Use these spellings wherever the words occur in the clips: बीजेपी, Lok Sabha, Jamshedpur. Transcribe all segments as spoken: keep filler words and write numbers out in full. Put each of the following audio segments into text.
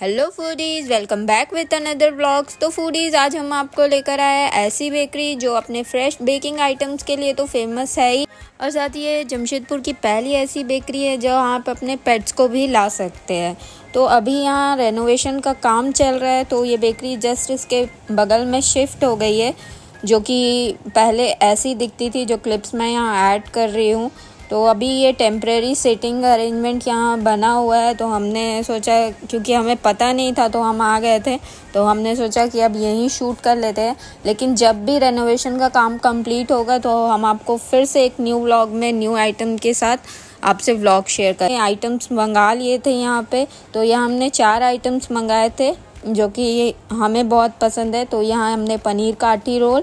Hello foodies, welcome back with another vlogs. तो foodies, आज हम आपको लेकर आए हैं ऐसी बेकरी जो अपने फ्रेश बेकिंग आइटम्स के लिए तो फेमस है ही, और साथ ही ये जमशेदपुर की पहली ऐसी बेकरी है जहाँ आप अपने पेट्स को भी ला सकते हैं। तो अभी यहाँ रेनोवेशन का काम चल रहा है, तो ये बेकरी जस्ट इसके बगल में शिफ्ट हो गई है, जो कि पहले ऐसी दिखती थी, जो क्लिप्स मैं यहाँ ऐड कर रही हूँ। तो अभी ये टेम्प्रेरी सेटिंग अरेंजमेंट यहाँ बना हुआ है, तो हमने सोचा, क्योंकि हमें पता नहीं था तो हम आ गए थे, तो हमने सोचा कि अब यहीं शूट कर लेते हैं। लेकिन जब भी रेनोवेशन का काम कंप्लीट होगा तो हम आपको फिर से एक न्यू व्लॉग में न्यू आइटम के साथ आपसे व्लॉग शेयर करें। आइटम्स मंगा लिए थे यहाँ पे, तो यहाँ हमने चार आइटम्स मंगाए थे जो कि ये हमें बहुत पसंद है। तो यहाँ हमने पनीर काटी रोल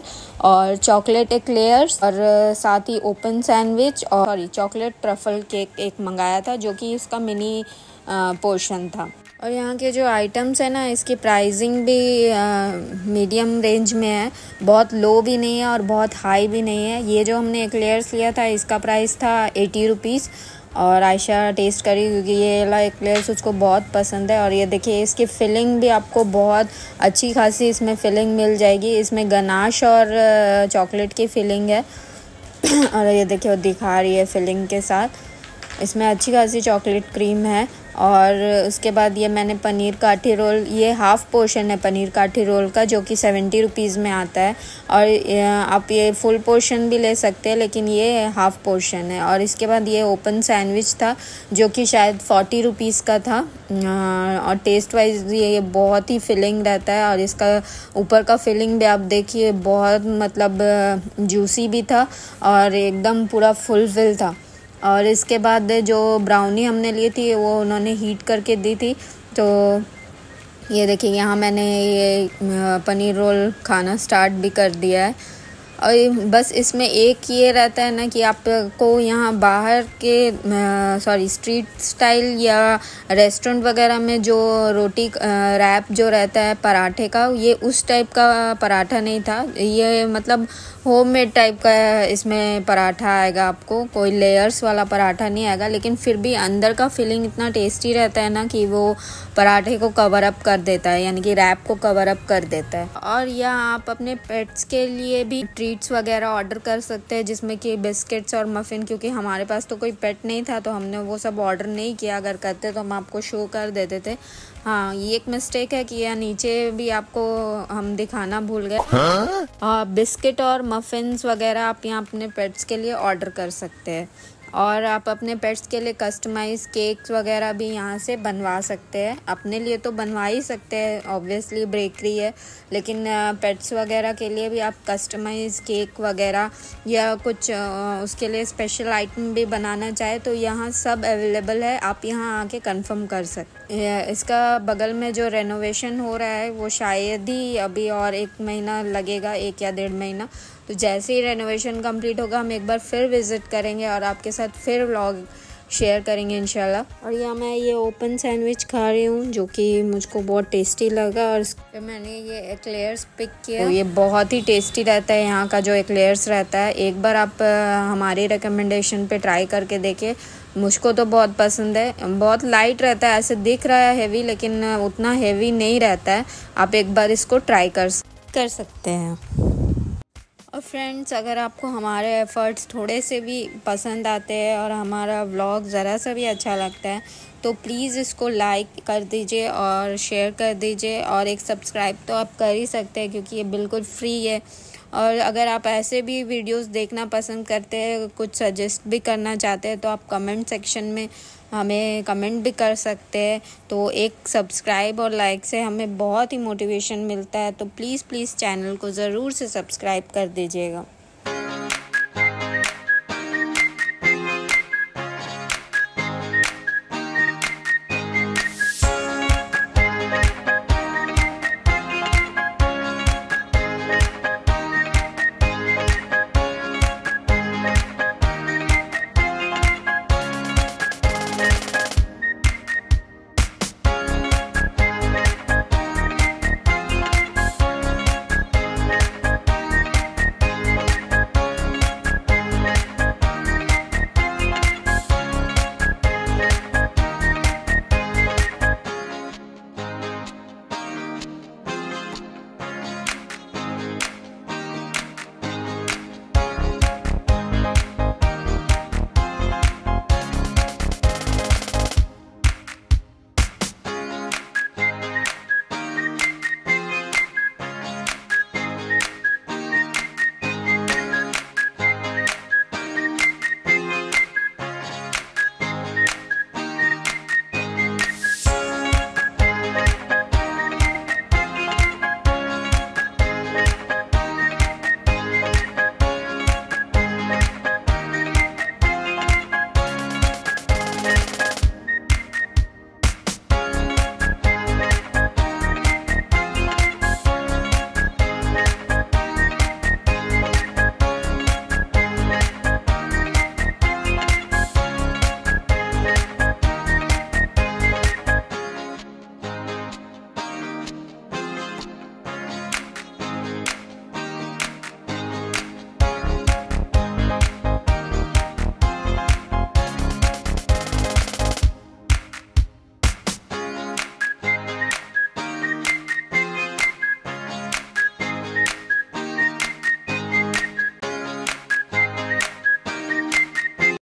और चॉकलेट एक्लेयर्स और साथ ही ओपन सैंडविच और सॉरी चॉकलेट ट्रफल केक एक मंगाया था, जो कि इसका मिनी पोर्शन था। और यहाँ के जो आइटम्स हैं ना, इसकी प्राइसिंग भी मीडियम रेंज में है, बहुत लो भी नहीं है और बहुत हाई भी नहीं है। ये जो हमने एक्लेयर्स लिया था इसका प्राइस था एटी रुपीज़, और आयशा टेस्ट करी क्योंकि ये वाला एक्लेयर्स उसको बहुत पसंद है। और ये देखिए, इसकी फिलिंग भी आपको बहुत अच्छी खासी इसमें फिलिंग मिल जाएगी, इसमें गनाश और चॉकलेट की फिलिंग है। और ये देखिए, वो दिखा रही है फिलिंग के साथ, इसमें अच्छी खासी चॉकलेट क्रीम है। और उसके बाद ये मैंने पनीर काठी रोल, ये हाफ़ पोर्शन है पनीर काठी रोल का, जो कि सेवेंटी रुपीज़ में आता है। और आप ये फुल पोर्शन भी ले सकते हैं, लेकिन ये हाफ़ पोर्शन है। और इसके बाद ये ओपन सैंडविच था, जो कि शायद फोर्टी रुपीज़ का था। और टेस्ट वाइज ये बहुत ही फिलिंग रहता है, और इसका ऊपर का फिलिंग भी आप देखिए, बहुत मतलब जूसी भी था और एकदम पूरा फुलफिल था। और इसके बाद जो ब्राउनी हमने ली थी वो उन्होंने हीट करके दी थी। तो ये देखिए, यहाँ मैंने ये पनीर रोल खाना स्टार्ट भी कर दिया है। और बस इसमें एक ये रहता है ना कि आपको यहाँ बाहर के सॉरी स्ट्रीट स्टाइल या रेस्टोरेंट वगैरह में जो रोटी रैप जो रहता है पराठे का, ये उस टाइप का पराठा नहीं था। ये मतलब होममेड टाइप का इसमें पराठा आएगा आपको, कोई लेयर्स वाला पराठा नहीं आएगा। लेकिन फिर भी अंदर का फीलिंग इतना टेस्टी रहता है ना कि वो पराठे को कवर अप कर देता है, यानी कि रैप को कवर अप कर देता है। और यह आप अपने पेट्स के लिए भी ट्रीट्स वगैरह ऑर्डर कर सकते हैं, जिसमें कि बिस्किट्स और मफ़िन, क्योंकि हमारे पास तो कोई पेट नहीं था तो हमने वो सब ऑर्डर नहीं किया। अगर करते तो हम आपको शो कर देते थे। हाँ, ये एक मिस्टेक है कि यह नीचे भी आपको हम दिखाना भूल गए। हाँ, बिस्किट और मफ़िन्स वगैरह आप यहाँ अपने पेट्स के लिए ऑर्डर कर सकते हैं, और आप अपने पेट्स के लिए कस्टमाइज केक्स वगैरह भी यहाँ से बनवा सकते हैं। अपने लिए तो बनवा ही सकते हैं, ऑब्वियसली बेकरी है, लेकिन पेट्स वगैरह के लिए भी आप कस्टमाइज केक वगैरह या कुछ उसके लिए स्पेशल आइटम भी बनाना चाहे तो यहाँ सब अवेलेबल है। आप यहाँ आके कंफर्म कर सकते हैं। इसका बगल में जो रेनोवेशन हो रहा है वो शायद ही अभी और एक महीना लगेगा, एक या डेढ़ महीना। तो जैसे ही रेनोवेशन कंप्लीट होगा हम एक बार फिर विज़िट करेंगे और आपके साथ फिर व्लॉग शेयर करेंगे इंशाल्लाह। और यहाँ मैं ये ओपन सैंडविच खा रही हूँ, जो कि मुझको बहुत टेस्टी लगा। और फिर मैंने ये एक्लेयर्स पिक किया, तो ये बहुत ही टेस्टी रहता है यहाँ का जो एक्लेयर्स रहता है। एक बार आप हमारी रिकमेंडेशन पे ट्राई करके देखिए, मुझको तो बहुत पसंद है। बहुत लाइट रहता है, ऐसे दिख रहा है हेवी, लेकिन उतना हेवी नहीं रहता है। आप एक बार इसको ट्राई कर कर सकते हैं। और फ्रेंड्स, अगर आपको हमारे एफ़र्ट्स थोड़े से भी पसंद आते हैं और हमारा व्लॉग ज़रा सा भी अच्छा लगता है तो प्लीज़ इसको लाइक कर दीजिए और शेयर कर दीजिए, और एक सब्सक्राइब तो आप कर ही सकते हैं क्योंकि ये बिल्कुल फ्री है। और अगर आप ऐसे भी वीडियोस देखना पसंद करते हैं, कुछ सजेस्ट भी करना चाहते हैं, तो आप कमेंट सेक्शन में हमें कमेंट भी कर सकते हैं। तो एक सब्सक्राइब और लाइक से हमें बहुत ही मोटिवेशन मिलता है, तो प्लीज़ प्लीज़ चैनल को ज़रूर से सब्सक्राइब कर दीजिएगा।